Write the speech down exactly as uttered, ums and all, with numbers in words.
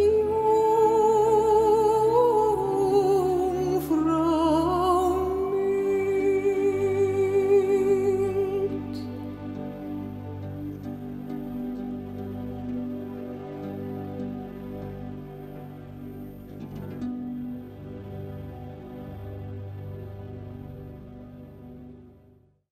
You.